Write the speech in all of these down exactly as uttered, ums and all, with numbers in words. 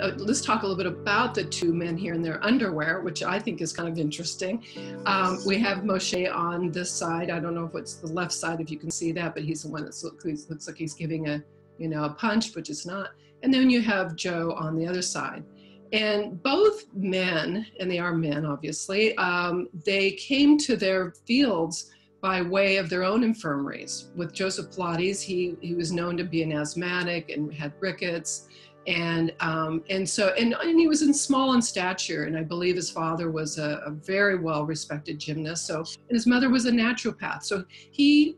uh, let's talk a little bit about the two men here in their underwear, which I think is kind of interesting. Um, we have Moshe on this side. I don't know if it's the left side, if you can see that, but he's the one that look, looks like he's giving a, you know, a punch, which it's not. And then you have Joe on the other side. And both men, and they are men, obviously, um, they came to their fields by way of their own infirmaries. With Joseph Pilates, he, he was known to be an asthmatic and had rickets. And, um, and so, and, and he was in small in stature, and I believe his father was a, a very well-respected gymnast. So, and his mother was a naturopath. So he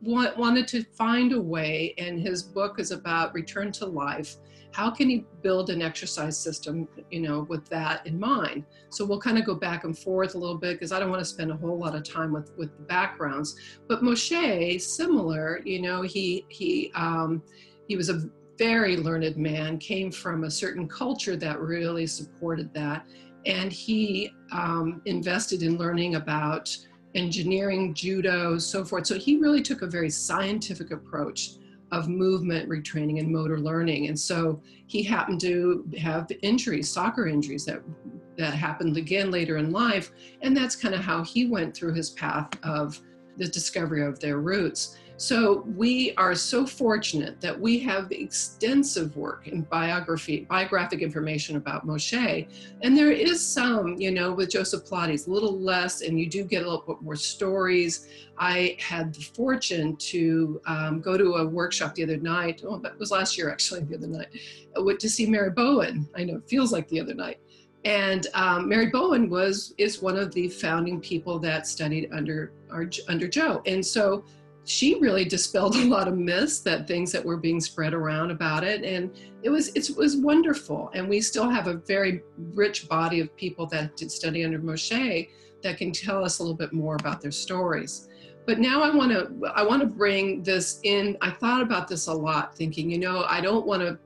wa- wanted to find a way, and his book is about return to life. How can he build an exercise system, you know, with that in mind? So we'll kind of go back and forth a little bit, because I don't want to spend a whole lot of time with, with the backgrounds. But Moshe, similar, you know, he, he, um, he was a very learned man, came from a certain culture that really supported that. And he um, invested in learning about engineering, judo, so forth. So he really took a very scientific approach of movement retraining and motor learning. And so he happened to have injuries, soccer injuries that, that happened again later in life. And that's kind of how he went through his path of the discovery of their roots. So we are so fortunate that we have extensive work in biography, biographic information about Moshe. And there is some, you know, with Joseph Pilates, a little less, and you do get a little bit more stories. I had the fortune to um, go to a workshop the other night, oh, that was last year actually, the other night, I went to see Mary Bowen. I know, it feels like the other night. And um, Mary Bowen was is one of the founding people that studied under, our, under Joe. And so she really dispelled a lot of myths, that things that were being spread around about it. And it was, it was wonderful. And we still have a very rich body of people that did study under Moshe that can tell us a little bit more about their stories. But now I want to I want to bring this in. I thought about this a lot, thinking, you know, I don't want to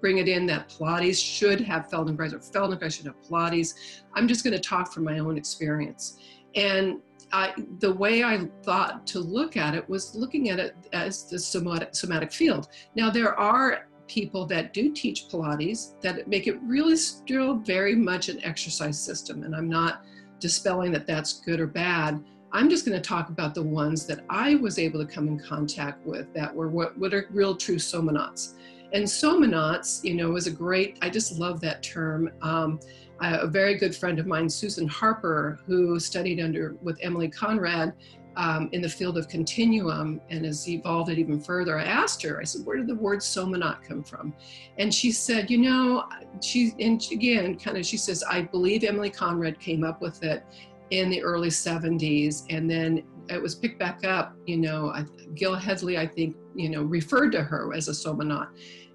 bring it in that Pilates should have Feldenkrais or Feldenkrais should have Pilates. I'm just going to talk from my own experience. And I, the way I thought to look at it was looking at it as the somatic, somatic field. Now, there are people that do teach Pilates that make it really still very much an exercise system. And I'm not dispelling that that's good or bad. I'm just going to talk about the ones that I was able to come in contact with that were what, what are real true somanauts. And somanauts, you know, is a great, I just love that term. Um, a very good friend of mine, Susan Harper, who studied under with Emily Conrad um, in the field of continuum and has evolved it even further. I asked her, I said, where did the word somanot come from? And she said, you know, she, and again, kind of, she says, I believe Emily Conrad came up with it in the early seventies. And then it was picked back up, you know, I, Gil Hesley, I think, you know, referred to her as a somanot.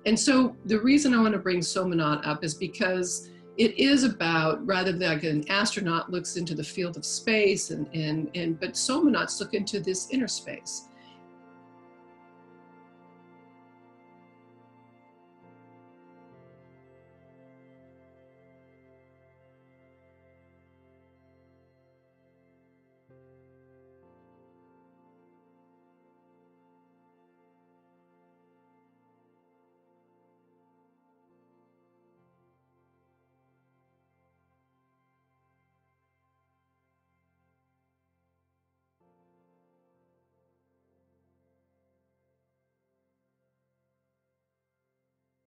And so the reason I want to bring somanot up is because it is about, rather than like an astronaut looks into the field of space, and, and, and but somanauts look into this inner space.